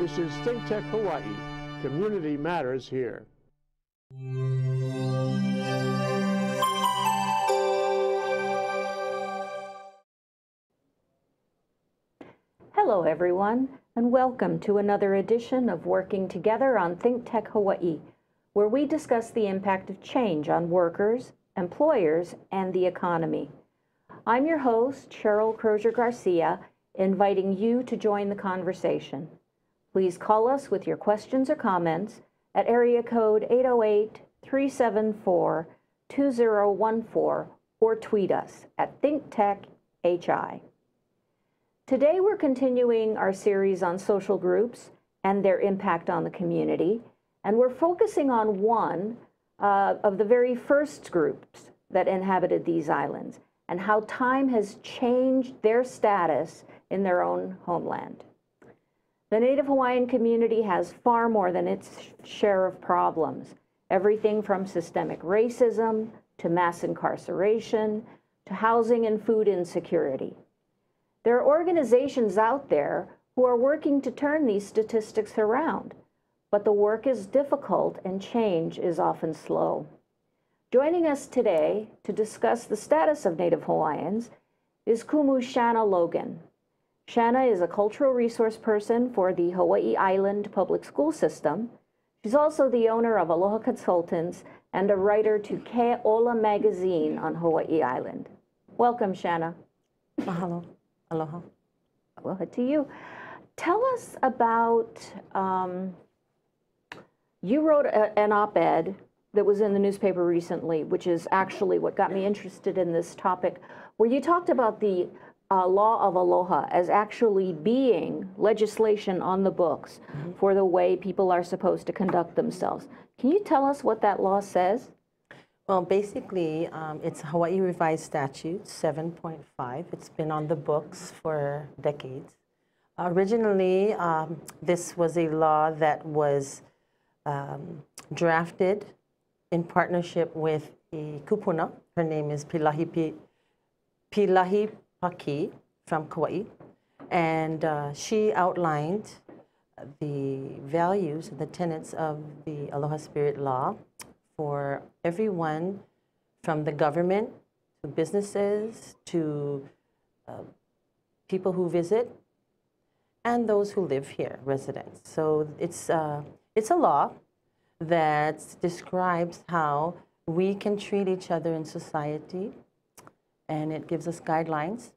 This is ThinkTech Hawaii. Community Matters here. Hello, everyone, and welcome to another edition of Working Together on ThinkTech Hawaii, where we discuss the impact of change on workers, employers, and the economy. I'm your host, Cheryl Crozier Garcia, inviting you to join the conversation. Please call us with your questions or comments at area code 808-374-2014 or tweet us at ThinkTechHI. Today we're continuing our series on social groups and their impact on the community, and we're focusing on one of the very first groups that inhabited these islands and how time has changed their status in their own homeland. The Native Hawaiian community has far more than its share of problems, everything from systemic racism to mass incarceration to housing and food insecurity. There are organizations out there who are working to turn these statistics around, but the work is difficult and change is often slow. Joining us today to discuss the status of Native Hawaiians is Kumu Shana Logan. Shana is a cultural resource person for the Hawaii Island public school system. She's also the owner of Aloha Consultants and a writer to Ke'ola Magazine on Hawaii Island. Welcome, Shana. Mahalo. Aloha. Aloha to you. Tell us about, you wrote an op-ed that was in the newspaper recently, which is actually what got me interested in this topic, where you talked about the law of aloha as actually being legislation on the books for the way people are supposed to conduct themselves. Can you tell us what that law says? Well, basically, it's Hawaii Revised Statute 7.5. It's been on the books for decades. Originally, this was a law that was drafted in partnership with a kupuna. Her name is Pilahi Paki from Kauai, and she outlined the values and the tenets of the Aloha Spirit Law for everyone from the government to businesses to people who visit and those who live here, residents. So it's a law that describes how we can treat each other in society, and it gives us guidelines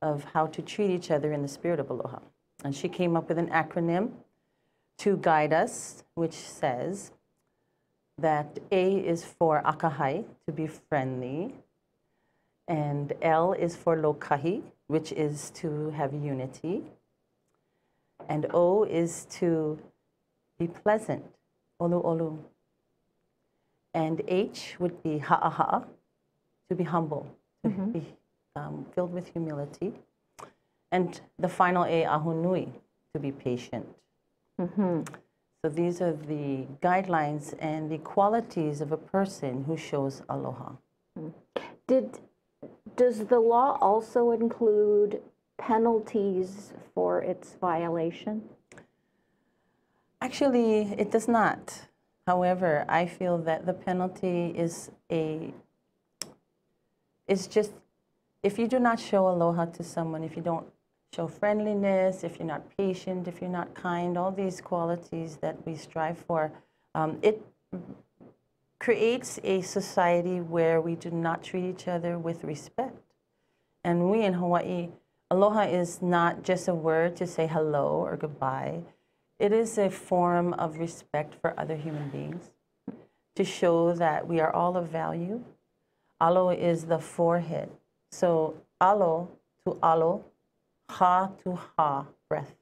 of how to treat each other in the spirit of aloha. And she came up with an acronym to guide us, which says that A is for akahai, to be friendly, and L is for lokahi, which is to have unity, and O is to be pleasant, olu olu, and H would be ha'aha'a, to be humble. Mm-hmm. Be filled with humility. And the final A, ahunui, to be patient. Mm-hmm. So these are the guidelines and the qualities of a person who shows aloha. Does the law also include penalties for its violation? Actually, it does not. However, I feel that the penalty is it's just, if you do not show aloha to someone, if you don't show friendliness, if you're not patient, if you're not kind, all these qualities that we strive for, it creates a society where we do not treat each other with respect. And we in Hawaii, aloha is not just a word to say hello or goodbye. It is a form of respect for other human beings, to show that we are all of value. Alo is the forehead. So alo, ha to ha, breath.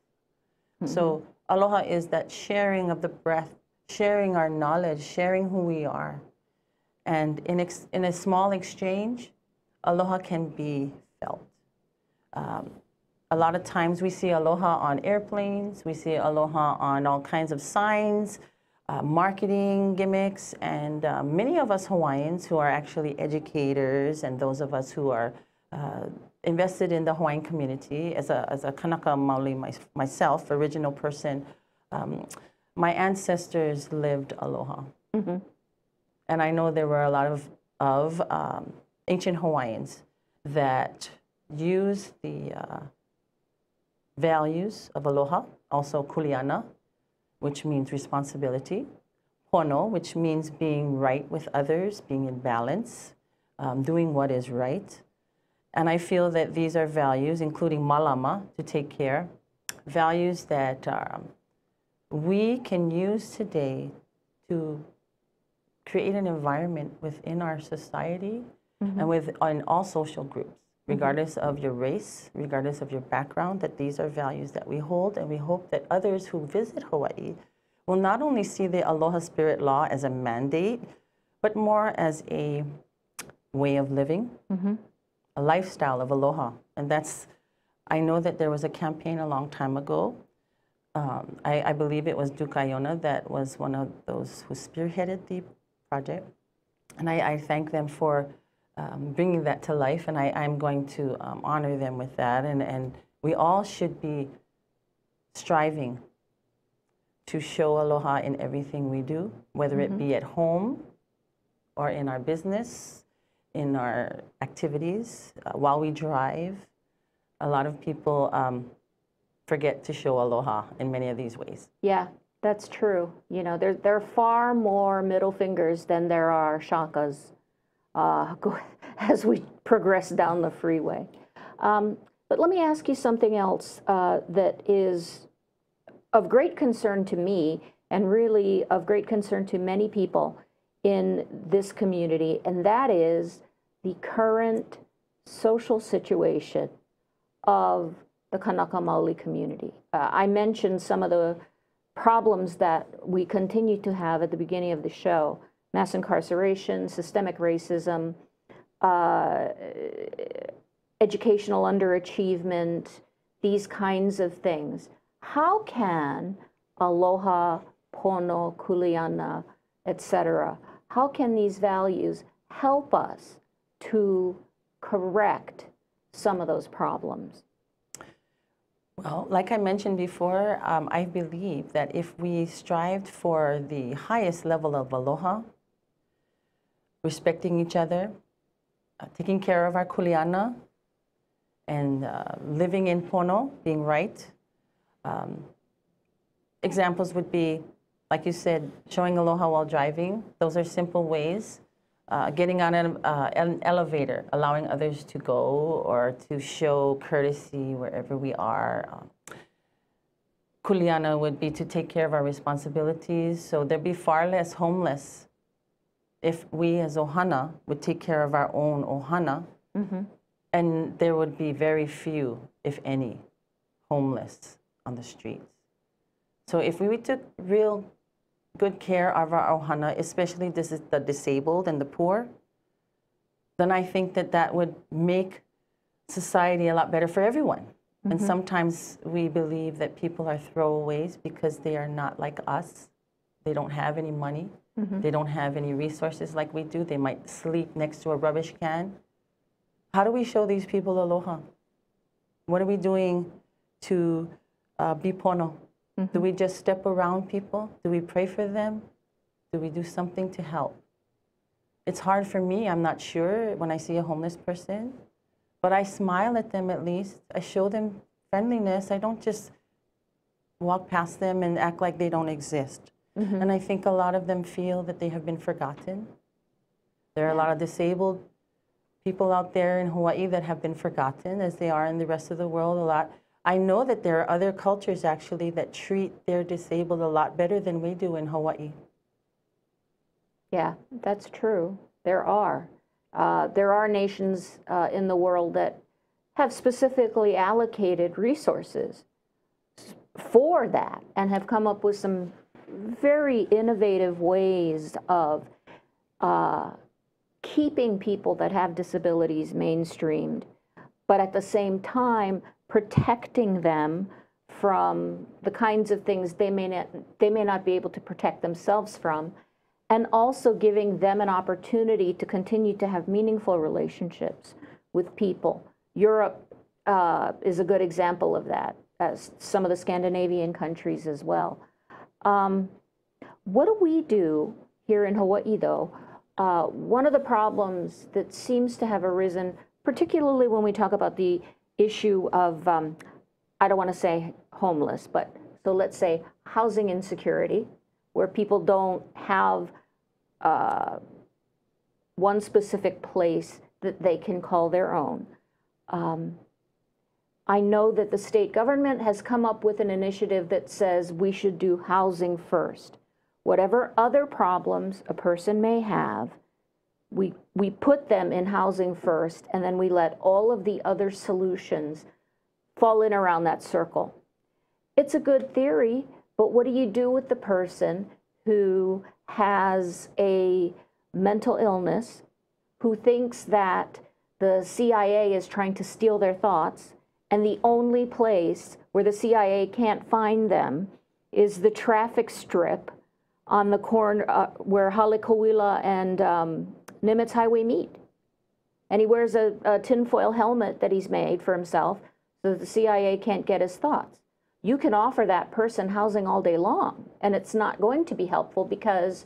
Mm-hmm. So aloha is that sharing of the breath, sharing our knowledge, sharing who we are. And in a small exchange, aloha can be felt. A lot of times we see aloha on airplanes, we see aloha on all kinds of signs, marketing gimmicks, and many of us Hawaiians who are actually educators and those of us who are invested in the Hawaiian community as a Kanaka Maoli myself, original person. My ancestors lived aloha. Mm-hmm. And I know there were a lot of ancient Hawaiians that use the values of aloha, also kuleana, which means responsibility, pono, which means being right with others, being in balance, doing what is right. And I feel that these are values, including malama, to take care, values that we can use today to create an environment within our society mm-hmm. and within all social groups, regardless mm-hmm. of your race, regardless of your background, that these are values that we hold. And we hope that others who visit Hawaii will not only see the Aloha Spirit Law as a mandate, but more as a way of living, mm-hmm. a lifestyle of aloha. And that's, I know that there was a campaign a long time ago. I believe it was Duke Iona that was one of those who spearheaded the project. And I thank them for bringing that to life, and I'm going to honor them with that. And we all should be striving to show aloha in everything we do, whether mm-hmm. it be at home or in our business, in our activities, while we drive. A lot of people forget to show aloha in many of these ways. Yeah, that's true. You know, there are far more middle fingers than there are shakas as we progress down the freeway. But let me ask you something else that is of great concern to me, and really of great concern to many people in this community, and that is the current social situation of the Kanaka Maoli community. I mentioned some of the problems that we continue to have at the beginning of the show: mass incarceration, systemic racism, educational underachievement, these kinds of things. How can aloha, pono, kuleana, etc., how can these values help us to correct some of those problems? Well, like I mentioned before, I believe that if we strived for the highest level of aloha, respecting each other, taking care of our kuleana, and living in pono, being right. Examples would be, like you said, showing aloha while driving. Those are simple ways. Getting on an elevator, allowing others to go, or to show courtesy wherever we are. Kuleana would be to take care of our responsibilities, so there'd be far less homeless if we as ohana would take care of our own ohana, mm-hmm. and there would be very few, if any, homeless on the streets. So if we took real good care of our ohana, especially this is the disabled and the poor, then I think that that would make society a lot better for everyone. Mm-hmm. And sometimes we believe that people are throwaways because they are not like us. They don't have any money. Mm-hmm. They don't have any resources like we do. They might sleep next to a rubbish can. How do we show these people aloha? What are we doing to be pono? Mm-hmm. Do we just step around people? Do we pray for them? Do we do something to help? It's hard for me. I'm not sure when I see a homeless person, but I smile at them at least. I show them friendliness. I don't just walk past them and act like they don't exist. Mm-hmm. And I think a lot of them feel that they have been forgotten. There are a lot of disabled people out there in Hawaii that have been forgotten, as they are in the rest of the world a lot. I know that there are other cultures, actually, that treat their disabled a lot better than we do in Hawaii. Yeah, that's true. There are. There are nations in the world that have specifically allocated resources for that and have come up with some very innovative ways of keeping people that have disabilities mainstreamed, but at the same time, protecting them from the kinds of things they may not be able to protect themselves from, and also giving them an opportunity to continue to have meaningful relationships with people Europe is a good example of that, as some of the Scandinavian countries as well. What do we do here in Hawaii, though? One of the problems that seems to have arisen, particularly when we talk about the issue of, I don't want to say homeless, but so let's say housing insecurity, where people don't have one specific place that they can call their own. I know that the state government has come up with an initiative that says we should do housing first. Whatever other problems a person may have, we put them in housing first, and then we let all of the other solutions fall in around that circle. It's a good theory, but what do you do with the person who has a mental illness, who thinks that the CIA is trying to steal their thoughts, and the only place where the CIA can't find them is the traffic strip on the corner where Haulikoila and Nimitz Highway meet? And he wears a tinfoil helmet that he's made for himself so that the CIA can't get his thoughts. You can offer that person housing all day long, and it's not going to be helpful because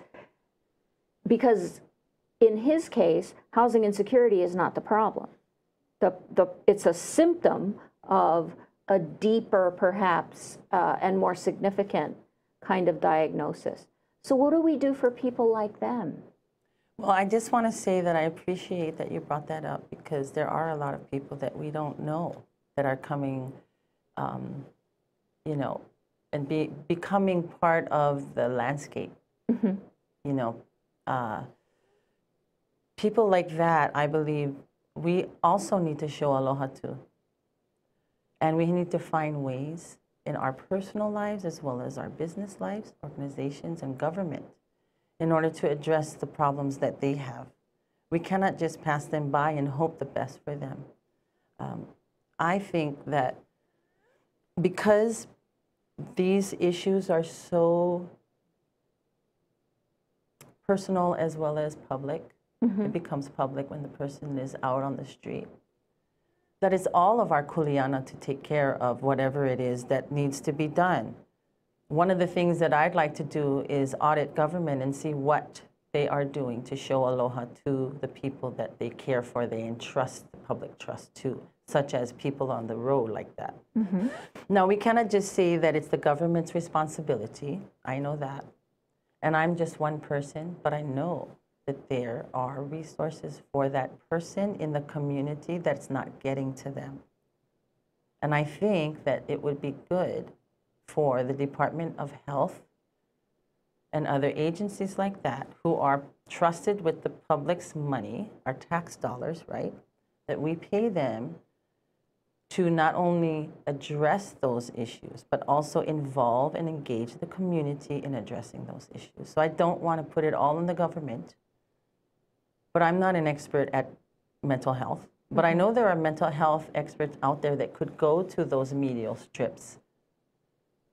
in his case, housing insecurity is not the problem. It's a symptom of a deeper, perhaps, and more significant kind of diagnosis. So what do we do for people like them? Well, I just want to say that I appreciate that you brought that up, because there are a lot of people that we don't know that are coming, you know, and becoming part of the landscape. Mm-hmm. You know, people like that, I believe, we also need to show aloha to. And we need to find ways in our personal lives as well as our business lives, organizations, and government in order to address the problems that they have. We cannot just pass them by and hope the best for them. I think that because these issues are so personal as well as public, mm-hmm. it becomes public when the person is out on the street, that it's all of our kuleana to take care of whatever it is that needs to be done. One of the things that I'd like to do is audit government and see what they are doing to show aloha to the people that they care for, they entrust the public trust to, such as people on the road like that. Mm-hmm. Now, we cannot just say that it's the government's responsibility. I know that. And I'm just one person, but I know that there are resources for that person in the community that's not getting to them. And I think that it would be good for the Department of Health and other agencies like that who are trusted with the public's money, our tax dollars, right, that we pay them to not only address those issues, but also involve and engage the community in addressing those issues. So I don't want to put it all in the government. But I'm not an expert at mental health. But I know there are mental health experts out there that could go to those medial strips,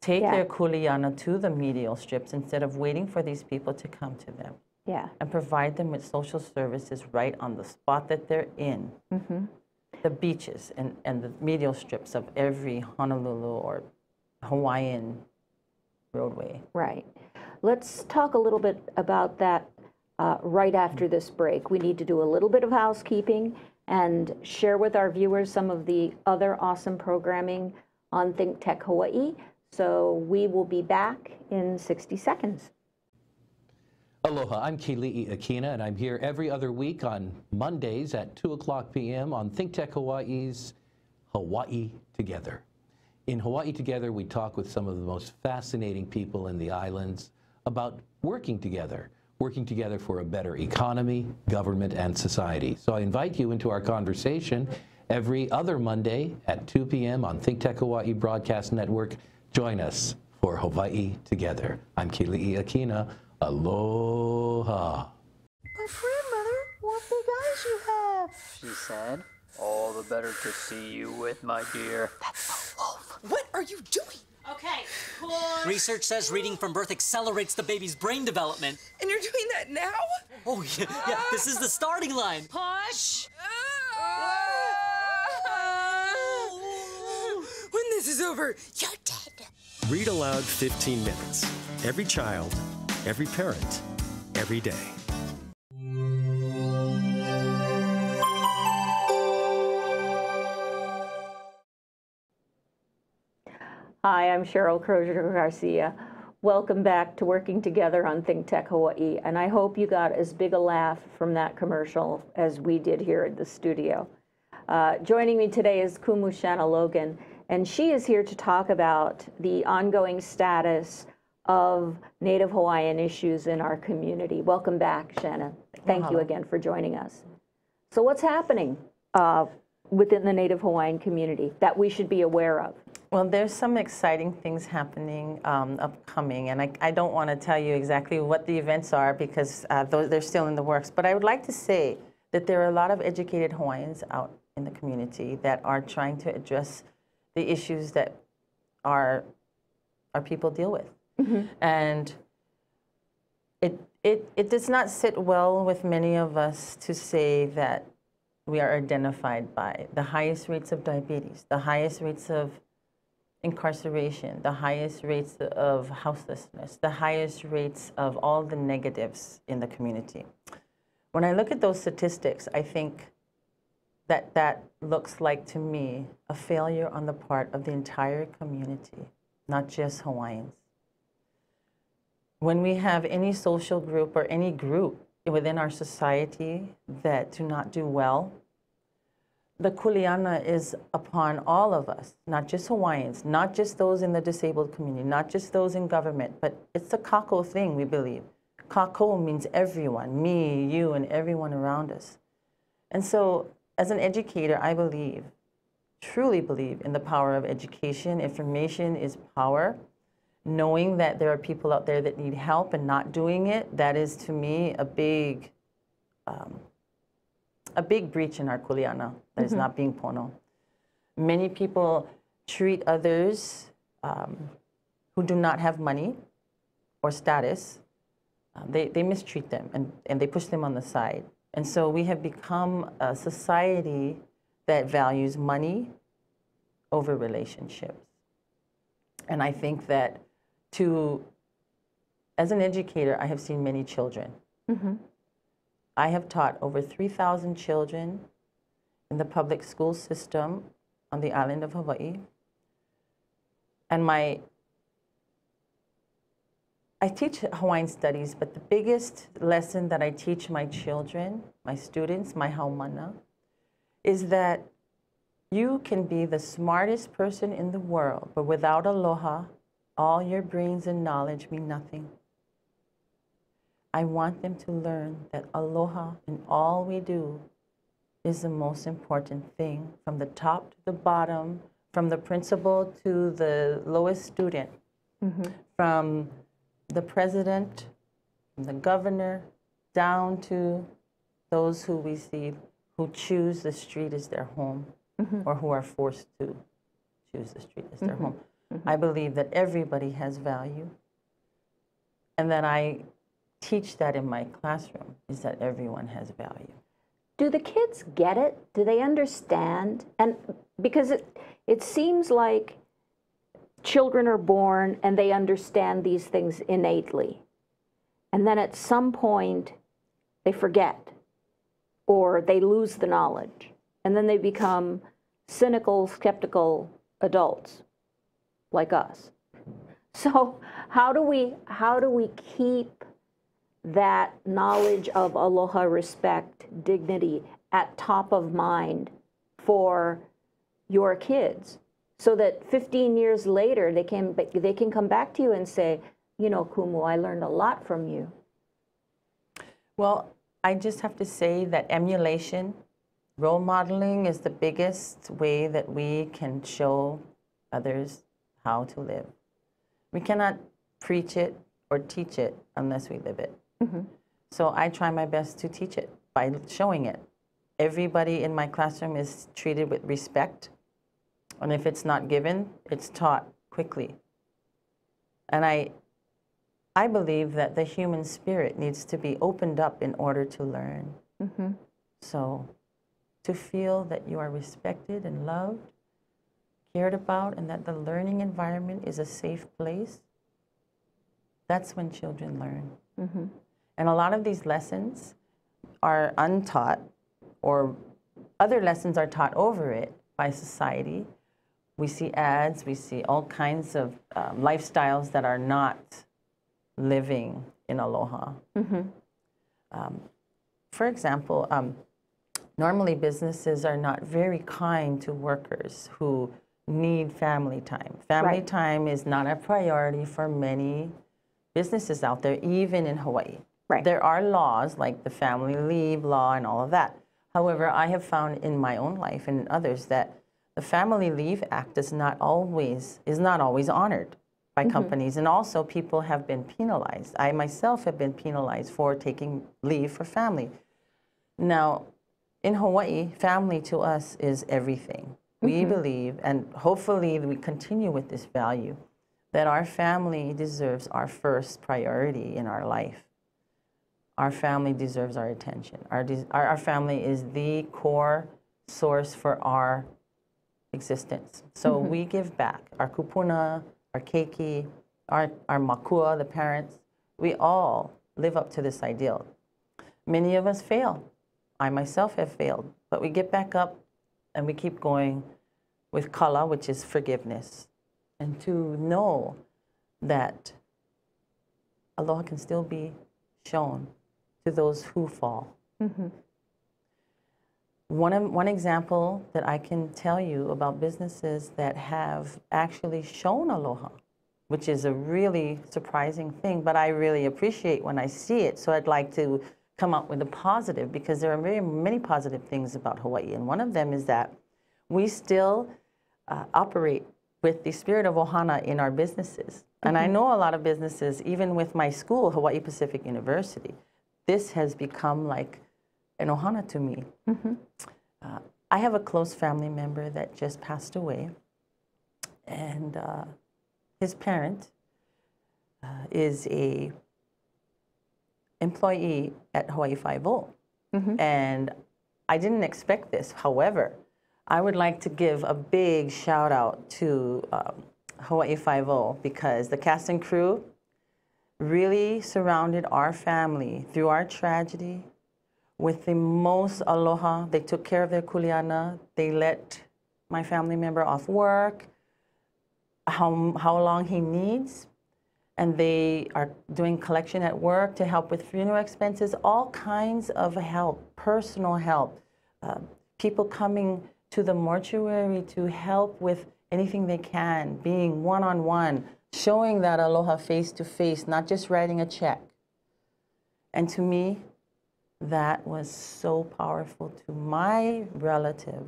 take their kuleana to the medial strips instead of waiting for these people to come to them, and provide them with social services right on the spot that they're in, the beaches and the medial strips of every Honolulu or Hawaiian roadway. Right. Let's talk a little bit about that. Right after this break, we need to do a little bit of housekeeping and share with our viewers some of the other awesome programming on ThinkTech Hawaii. So we will be back in 60 seconds. Aloha, I'm Keali'i Akina, and I'm here every other week on Mondays at 2:00 p.m. on ThinkTech Hawaii's Hawaii Together. In Hawaii Together, we talk with some of the most fascinating people in the islands about working together for a better economy, government, and society. So I invite you into our conversation every other Monday at 2 p.m. on ThinkTech Hawaii Broadcast Network. Join us for Hawaii Together. I'm Keali'i Akina. Aloha. My friend, Mother, what big eyes you have, she said. All the better to see you with, my dear. That's a wolf. What are you doing? Okay, pause. Research says reading from birth accelerates the baby's brain development. And you're doing that now? Oh, yeah, this is the starting line. Push. this is over, you're dead. Read aloud 15 minutes. Every child, every parent, every day. Hi, I'm Cheryl Crozier Garcia. Welcome back to Working Together on ThinkTech Hawaii, and I hope you got as big a laugh from that commercial as we did here at the studio. Joining me today is Kumu Shana Logan, and she is here to talk about the ongoing status of Native Hawaiian issues in our community. Welcome back, Shannon. Thank you again for joining us. So what's happening within the Native Hawaiian community that we should be aware of? Well, there's some exciting things happening upcoming, and I don't want to tell you exactly what the events are because they're still in the works, but I would like to say that there are a lot of educated Hawaiians out in the community that are trying to address the issues that our people deal with. Mm-hmm. And it does not sit well with many of us to say that we are identified by the highest rates of diabetes, the highest rates of incarceration, the highest rates of houselessness, the highest rates of all the negatives in the community. When I look at those statistics, I think that that looks like, to me, a failure on the part of the entire community, not just Hawaiians. When we have any social group or any group within our society that do not do well, the kuleana is upon all of us, not just Hawaiians, not just those in the disabled community, not just those in government, but it's a kako thing, we believe. Kako means everyone, me, you, and everyone around us. And so, as an educator, I believe, truly believe, in the power of education. Information is power. Knowing that there are people out there that need help and not doing it, that is, to me, a big breach in our kuleana that is not being pono. Many people treat others who do not have money or status, they mistreat them and they push them on the side. And so we have become a society that values money over relationships. And I think that as an educator, I have seen many children. Mm-hmm. I have taught over 3,000 children in the public school system on the island of Hawaii. And I teach Hawaiian studies, but the biggest lesson that I teach my children, my students, my haumana, is that you can be the smartest person in the world, but without aloha, all your brains and knowledge mean nothing. I want them to learn that aloha in all we do is the most important thing, from the top to the bottom, from the principal to the lowest student, from the president, from the governor, down to those who we see who choose the street as their home, or who are forced to choose the street as their home. I believe that everybody has value, and that I teach that in my classroom, is that everyone has value. Do the kids get it? Do they understand? And because it seems like children are born and they understand these things innately, and then at some point they forget or they lose the knowledge, and then they become cynical, skeptical adults like us. So how do we keep that knowledge of aloha, respect, dignity at top of mind for your kids, so that 15 years later they can come back to you and say, you know, Kumu, I learned a lot from you? Well, I just have to say that emulation, role modeling, is the biggest way that we can show others how to live. We cannot preach it or teach it unless we live it. So I try my best to teach it by showing it. Everybody in my classroom is treated with respect, and if it's not given, it's taught quickly. And I believe that the human spirit needs to be opened up in order to learn. So to feel that you are respected and loved, cared about, and that the learning environment is a safe place, that's when children learn. Mm-hmm. And a lot of these lessons are untaught, or other lessons are taught over it by society. We see ads, we see all kinds of lifestyles that are not living in aloha. Mm-hmm. For example, normally businesses are not very kind to workers who need family time. Family time is not a priority for many businesses out there, even in Hawaii. Right. There are laws like the family leave law and all of that. However, I have found in my own life and in others that the Family Leave Act is not always honored by companies, and also people have been penalized. I myself have been penalized for taking leave for family. Now, in Hawaii, family to us is everything. We believe, and hopefully we continue with this value, that our family deserves our first priority in our life. Our family deserves our attention. Our family is the core source for our existence. So we give back. Our kupuna, our keiki, our makua, the parents, we all live up to this ideal. Many of us fail. I myself have failed. But we get back up and we keep going with kala, which is forgiveness. And to know that aloha can still be shown to those who fall. One example that I can tell you about businesses that have actually shown aloha, which is a really surprising thing, but I really appreciate when I see it. So I'd like to come up with a positive, because there are very many positive things about Hawaii. And one of them is that we still operate with the spirit of ohana in our businesses. And I know a lot of businesses, even with my school, Hawaii Pacific University, this has become like an ohana to me. I have a close family member that just passed away, and his parent is a employee at Hawaii 5. And I didn't expect this. However, I would like to give a big shout out to Hawaii 5 because the cast and crew really surrounded our family through our tragedy with the most aloha. They took care of their kuleana. They let my family member off work how long he needs, and they are doing collection at work to help with funeral expenses, all kinds of help, personal help, people coming to the mortuary to help with anything they can, being one-on-one, showing that aloha face-to-face, not just writing a check. And to me, that was so powerful to my relative.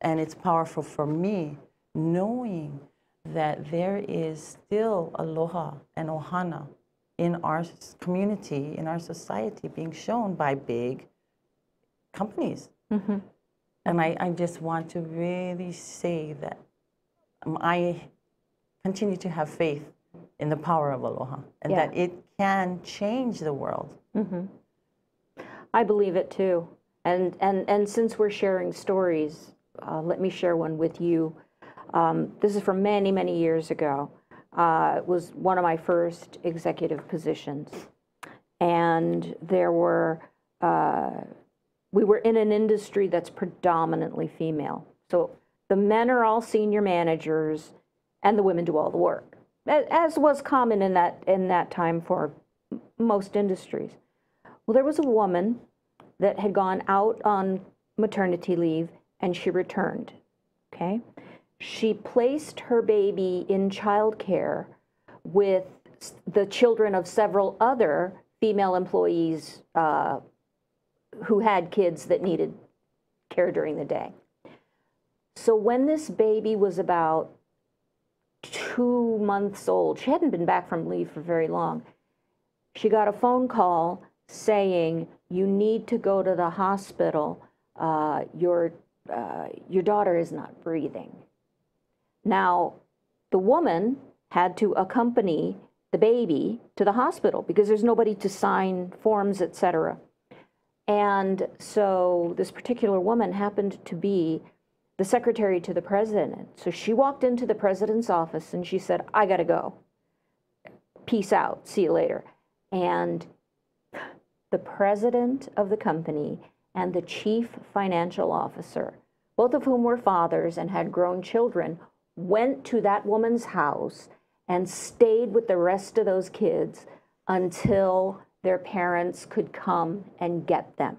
And it's powerful for me, knowing that there is still aloha and ohana in our community, in our society, being shown by big companies. And I just want to really say that I continue to have faith in the power of aloha, and that it can change the world. I believe it too. And since we're sharing stories, let me share one with you. This is from many, many years ago. It was one of my first executive positions. And there were, we were in an industry that's predominantly female. So the men are all senior managers, and the women do all the work, as was common in that time for most industries. Well, there was a woman that had gone out on maternity leave, and she returned. Okay, she placed her baby in childcare with the children of several other female employees who had kids that needed care during the day. So when this baby was about 2 months old, she hadn't been back from leave for very long, she got a phone call saying, "You need to go to the hospital. Your daughter is not breathing." Now, the woman had to accompany the baby to the hospital because there's nobody to sign forms, etc. And so this particular woman happened to be the secretary to the president. So she walked into the president's office and she said, I gotta go. Peace out, see you later. And the president of the company and the chief financial officer, both of whom were fathers and had grown children, went to that woman's house and stayed with the rest of those kids until their parents could come and get them.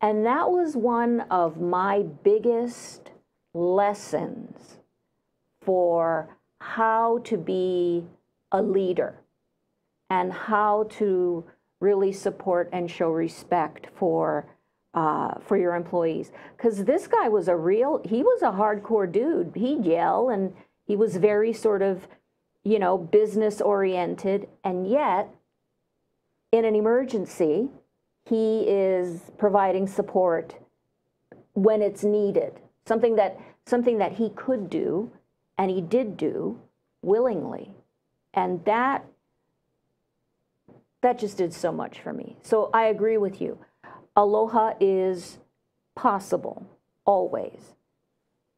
And that was one of my biggest lessons for how to be a leader and how to really support and show respect for your employees. Because this guy was a real, he was a hardcore dude. He'd yell and he was very sort of, you know, business oriented. And yet, in an emergency, he is providing support when it's needed. Something that he could do, and he did do willingly. And that just did so much for me. So I agree with you. Aloha is possible, always.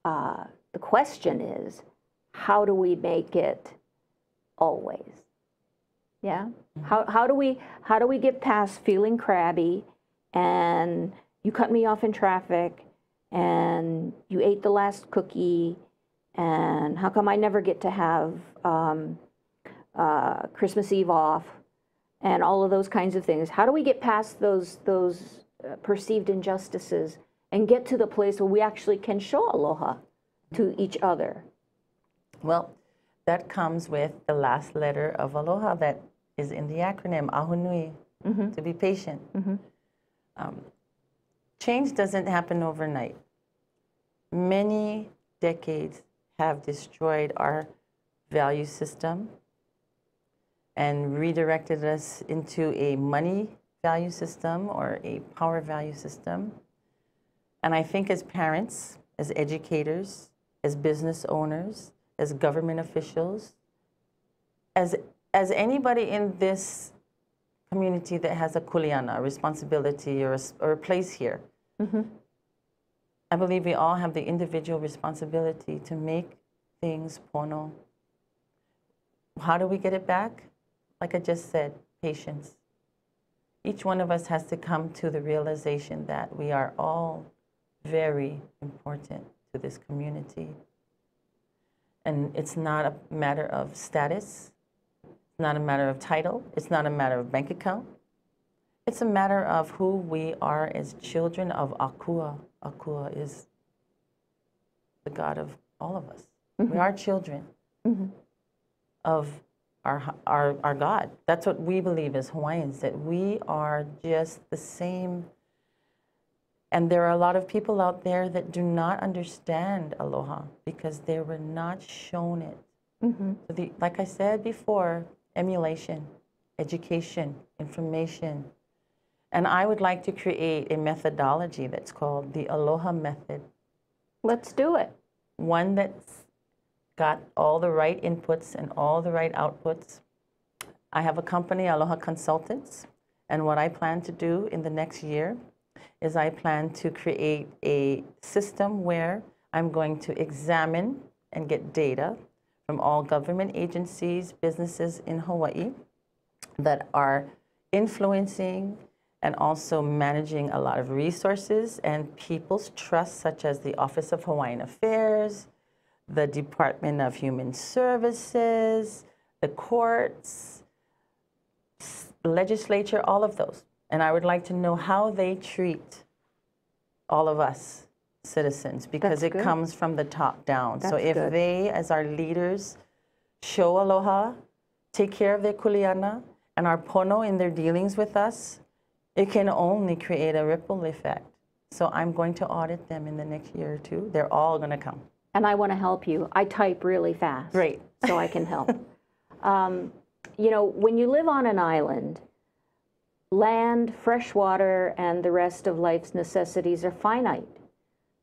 The question is, how do we make it always? Yeah? How do we get past feeling crabby and you cut me off in traffic and you ate the last cookie and how come I never get to have Christmas Eve off? And all of those kinds of things. How do we get past those perceived injustices and get to the place where we actually can show aloha to each other? Well, that comes with the last letter of aloha that is in the acronym, ahunui, to be patient. Change doesn't happen overnight. Many decades have destroyed our value system and redirected us into a money value system or a power value system. And I think as parents, as educators, as business owners, as government officials, as anybody in this community that has a kuleana, a responsibility or a place here, I believe we all have the individual responsibility to make things pono. How do we get it back? Like I just said, patience. Each one of us has to come to the realization that we are all very important to this community. And it's not a matter of status, it's not a matter of title, it's not a matter of bank account. It's a matter of who we are as children of Akua. Akua is the God of all of us. We are children of our God. That's what we believe as Hawaiians, that we are just the same. And there are a lot of people out there that do not understand aloha because they were not shown it. So like I said before, emulation, education, information. And I would like to create a methodology that's called the Aloha Method. Let's do it. One that's got all the right inputs and all the right outputs. I have a company, Aloha Consultants, and what I plan to do in the next year is I plan to create a system where I'm going to examine and get data from all government agencies, businesses in Hawaii that are influencing and also managing a lot of resources and people's trust, such as the Office of Hawaiian Affairs, the Department of Human Services, the courts, legislature, all of those. And I would like to know how they treat all of us citizens, because it comes from the top down. So if they, as our leaders, show aloha, take care of their kuleana, and are pono in their dealings with us, it can only create a ripple effect. So I'm going to audit them in the next year or two. They're all going to come. And I want to help you. I type really fast. Great. So I can help. You know, when you live on an island, land, fresh water, and the rest of life's necessities are finite.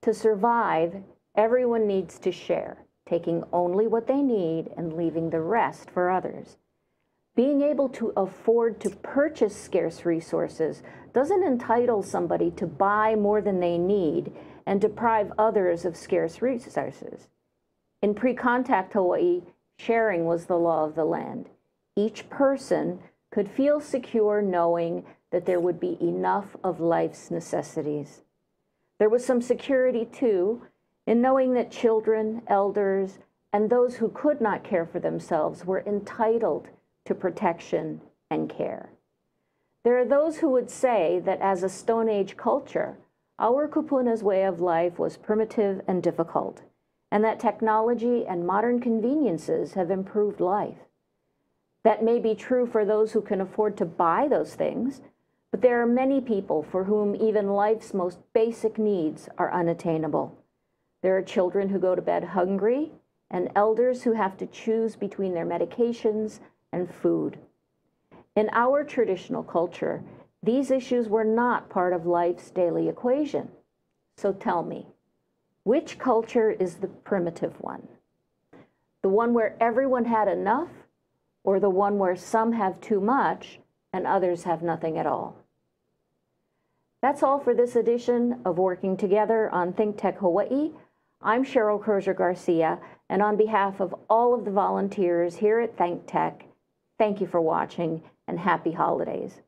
To survive, everyone needs to share, taking only what they need and leaving the rest for others. being able to afford to purchase scarce resources doesn't entitle somebody to buy more than they need and deprive others of scarce resources. In pre-contact Hawaii, sharing was the law of the land. Each person could feel secure knowing that there would be enough of life's necessities. There was some security, too, in knowing that children, elders, and those who could not care for themselves were entitled to protection and care. There are those who would say that as a Stone Age culture, our kupuna's way of life was primitive and difficult, and that technology and modern conveniences have improved life. That may be true for those who can afford to buy those things, but there are many people for whom even life's most basic needs are unattainable. There are children who go to bed hungry, and elders who have to choose between their medications and food. In our traditional culture, these issues were not part of life's daily equation. So tell me, which culture is the primitive one? The one where everyone had enough, or the one where some have too much and others have nothing at all? That's all for this edition of Working Together on ThinkTech Hawaii. I'm Cheryl Crozier Garcia, and on behalf of all of the volunteers here at ThinkTech, thank you for watching, and happy holidays.